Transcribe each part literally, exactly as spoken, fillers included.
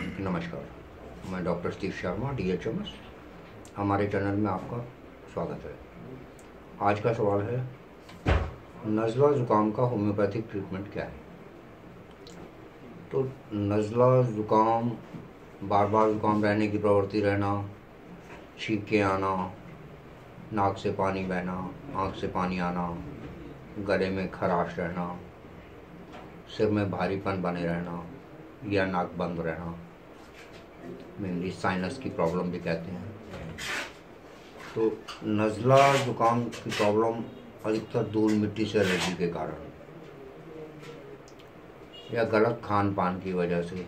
नमस्कार, मैं doctor Satish Sharma D H M S. हमारे चैनल में आपका स्वागत है। आज का सवाल है, नज़ला ज़ुकाम का होम्योपैथिक ट्रीटमेंट क्या है। तो नज़ला ज़ुकाम, बार बार ज़ुकाम रहने की प्रवृत्ति रहना, छींके आना, नाक से पानी बहना, आँख से पानी आना, गले में खराश रहना, सिर में भारीपन बने रहना या नाक बंद रहना, मेनली साइनस की प्रॉब्लम भी कहते हैं। तो नज़ला ज़ुकाम की प्रॉब्लम अधिकतर धूल मिट्टी से एलर्जी के कारण या गलत खान पान की वजह से,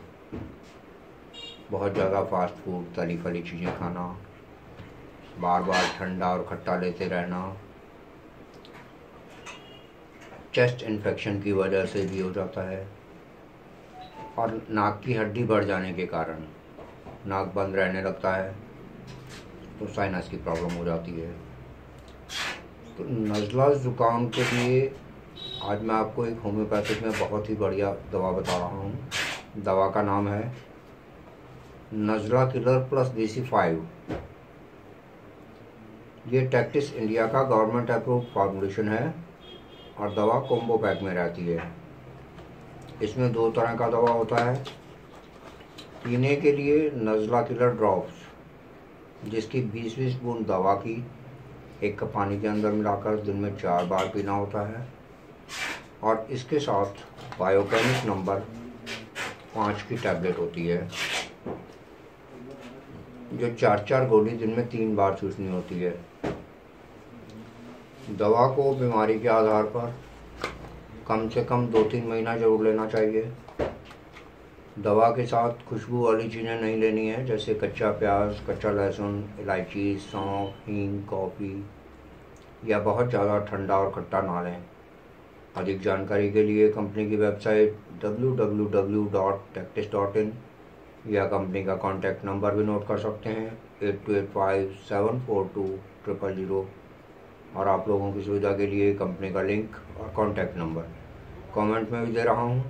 बहुत ज़्यादा फास्ट फूड, तली फली चीज़ें खाना, बार बार ठंडा और खट्टा लेते रहना, चेस्ट इन्फेक्शन की वजह से भी हो जाता है, और नाक की हड्डी बढ़ जाने के कारण नाक बंद रहने लगता है तो साइनस की प्रॉब्लम हो जाती है। तो नज़ला ज़ुकाम के लिए आज मैं आपको एक होम्योपैथिक में बहुत ही बढ़िया दवा बता रहा हूँ। दवा का नाम है Nazla killer plus DC five. ये टेक्टिस इंडिया का गवर्नमेंट अप्रूव फार्मूलेशन है और दवा कोम्बोपैक में रहती है। इसमें दो तरह का दवा होता है। पीने के लिए नज़ला किलर ड्रॉप्स, जिसकी बीस बीस बूंद दवा की एक कप पानी के अंदर मिलाकर दिन में चार बार पीना होता है, और इसके साथ बायोकेमिक नंबर पाँच की टैबलेट होती है, जो चार चार गोली दिन में तीन बार चूसनी होती है। दवा को बीमारी के आधार पर कम से कम दो तीन महीना जरूर लेना चाहिए। दवा के साथ खुशबू वाली चीज़ें नहीं लेनी है, जैसे कच्चा प्याज, कच्चा लहसुन, इलायची, सौंफ, हींग, कॉफ़ी, या बहुत ज़्यादा ठंडा और खट्टा ना लें। अधिक जानकारी के लिए कंपनी की website W W W dot टेक्टिस डॉट इन या कंपनी का कॉन्टैक्ट नंबर भी नोट कर सकते हैं eight two eight five seven four two triple zero. और आप लोगों की सुविधा के लिए कंपनी का लिंक और कॉन्टैक्ट नंबर कमेंट में भी दे रहा हूँ।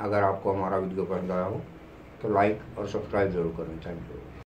अगर आपको हमारा वीडियो पसंद आया हो तो लाइक और सब्सक्राइब ज़रूर करें। Thank you.